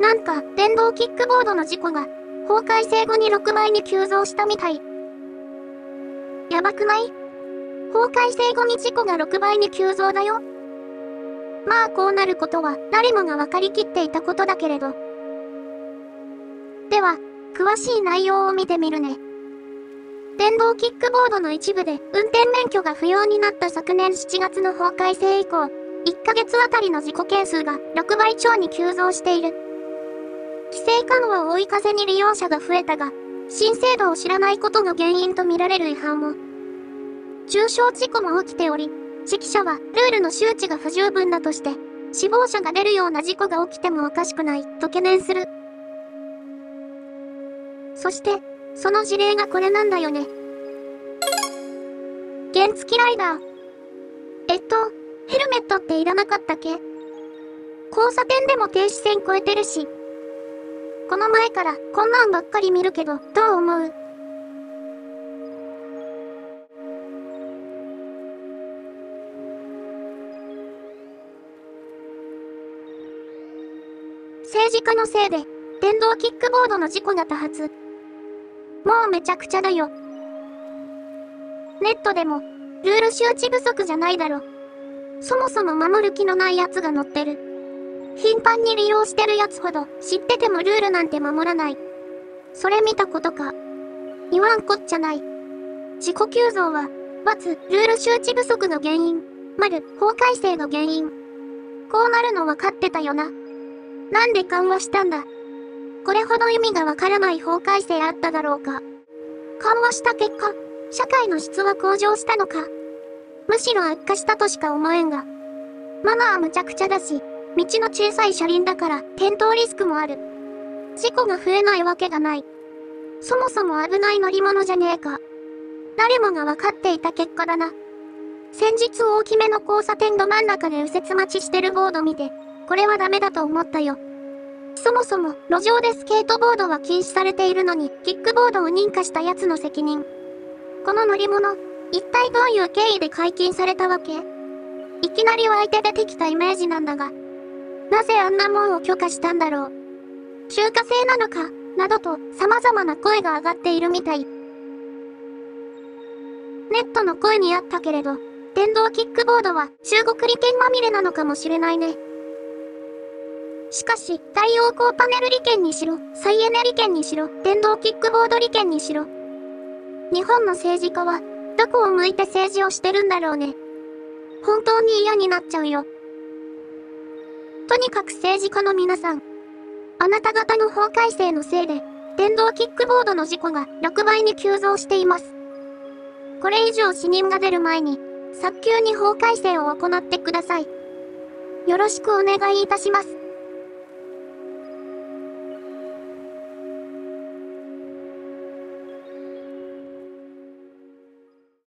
なんか、電動キックボードの事故が、法改正後に6倍に急増したみたい。やばくない？法改正後に事故が6倍に急増だよ。まあこうなることは誰もが分かりきっていたことだけれど。では、詳しい内容を見てみるね。電動キックボードの一部で運転免許が不要になった昨年7月の法改正以降、1ヶ月あたりの事故件数が6倍超に急増している。規制緩和を追い風に利用者が増えたが、新制度を知らないことが原因とみられる違反も。重傷事故も起きており、識者はルールの周知が不十分だとして、死亡者が出るような事故が起きてもおかしくないと懸念する。そして、その事例がこれなんだよね。原付ライダー。ヘルメットっていらなかったっけ？交差点でも停止線越えてるし。この前からこんなんばっかり見るけど、どう思う？政治家のせいで、電動キックボードの事故が多発。もうめちゃくちゃだよ。ネットでも、ルール周知不足じゃないだろ。そもそも守る気のない奴が乗ってる。頻繁に利用してる奴ほど知っててもルールなんて守らない。それ見たことか。言わんこっちゃない。事故急増は、×ルール周知不足の原因、○法改正の原因。こうなるの分かってたよな。なんで緩和したんだ。これほど意味がわからない法改正あっただろうか。緩和した結果、社会の質は向上したのか。むしろ悪化したとしか思えんが。マナーむちゃくちゃだし、道の小さい車輪だから転倒リスクもある。事故が増えないわけがない。そもそも危ない乗り物じゃねえか。誰もがわかっていた結果だな。先日大きめの交差点ど真ん中で右折待ちしてるボード見て、これはダメだと思ったよ。そもそも路上でスケートボードは禁止されているのに、キックボードを認可した奴の責任。この乗り物、一体どういう経緯で解禁されたわけ？いきなり湧いて出てきたイメージなんだが、なぜあんなもんを許可したんだろう。中華製なのか、などと様々な声が上がっているみたい。ネットの声にあったけれど、電動キックボードは中国利権まみれなのかもしれないね。しかし、太陽光パネル利権にしろ、再エネ利権にしろ、電動キックボード利権にしろ。日本の政治家は、どこを向いて政治をしてるんだろうね。本当に嫌になっちゃうよ。とにかく政治家の皆さん、あなた方の法改正のせいで、電動キックボードの事故が6倍に急増しています。これ以上死人が出る前に、早急に法改正を行ってください。よろしくお願いいたします。